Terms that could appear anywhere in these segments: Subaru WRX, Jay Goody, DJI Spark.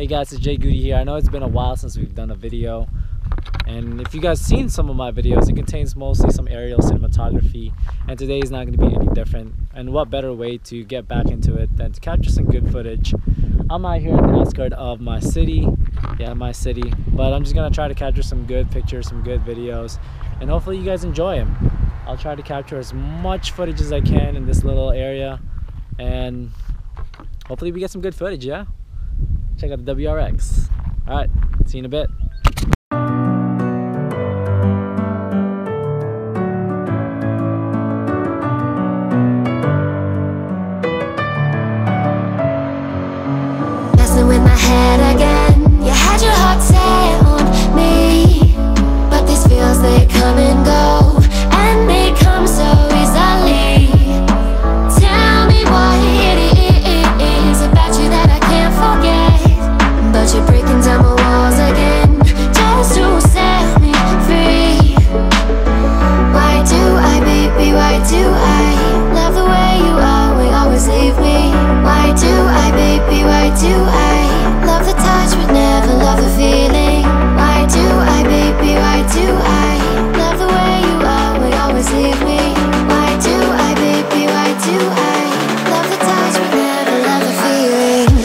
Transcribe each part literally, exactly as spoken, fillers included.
Hey guys, it's Jay Goody here. I know it's been a while since we've done a video, and if you guys seen some of my videos, it contains mostly some aerial cinematography, and today is not going to be any different. And what better way to get back into it than to capture some good footage. I'm out here in the outskirts of my city, yeah my city, but I'm just going to try to capture some good pictures, some good videos, and hopefully you guys enjoy them. I'll try to capture as much footage as I can in this little area, and hopefully we get some good footage, yeah? Check out the W R X. All right, see you in a bit. Messing with my head again. You had your heart set on me, but these feels, they come and go, and they come so easily. Tell me why it is about you that I can't forget. But you're breaking down my walls again, just to set me free. Why do I, baby, why do I love the way you are, we always leave me? Why do I, baby, why do I love the touch but never love the feeling? Why do I, baby, why do I love the way you are, we always leave me? Why do I, baby, why do I love the touch but never love the feeling?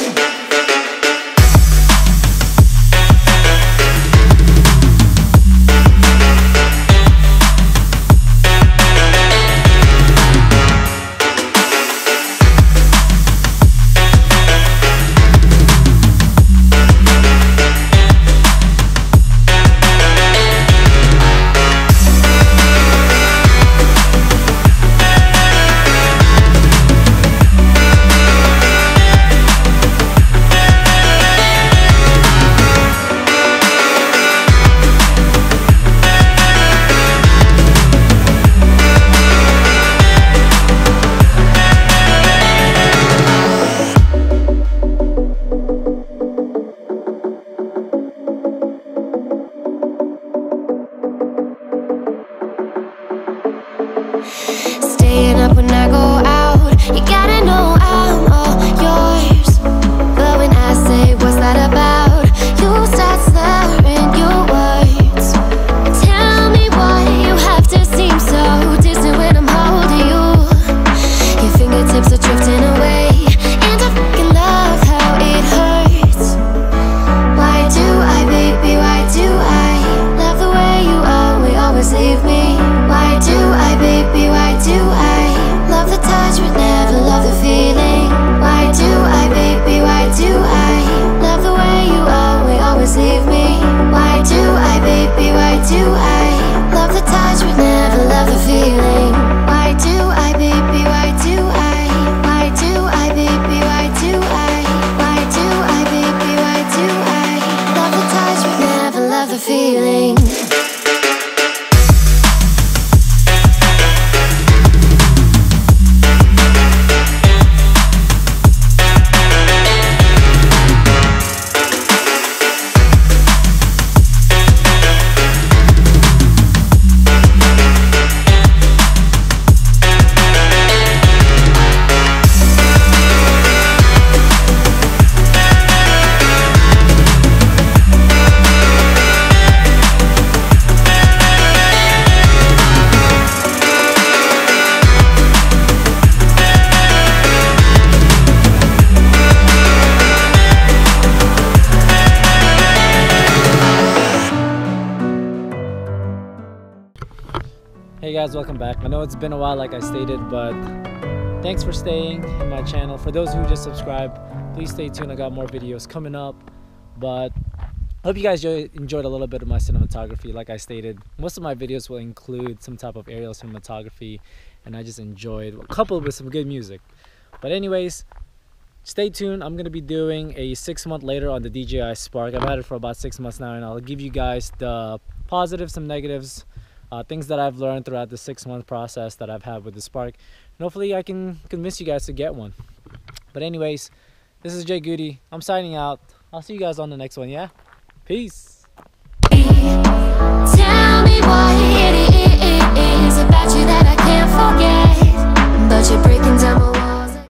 Feeling Hey guys, welcome back. I know it's been a while, like I stated, but thanks for staying in my channel. For those who just subscribed, please stay tuned. I got more videos coming up, but hope you guys enjoyed a little bit of my cinematography. Like I stated, most of my videos will include some type of aerial cinematography, and I just enjoyed, coupled with some good music. But anyways, stay tuned. I'm going to be doing a six month later on the D J I Spark. I've had it for about six months now, and I'll give you guys the positives, some negatives, Uh, things that I've learned throughout the six month process that I've had with the Spark, and hopefully I can convince you guys to get one. But anyways, this is Jay Goody. I'm signing out. I'll see you guys on the next one, yeah? Peace! Tell me why it is about you that I can't forget, but you're breaking down my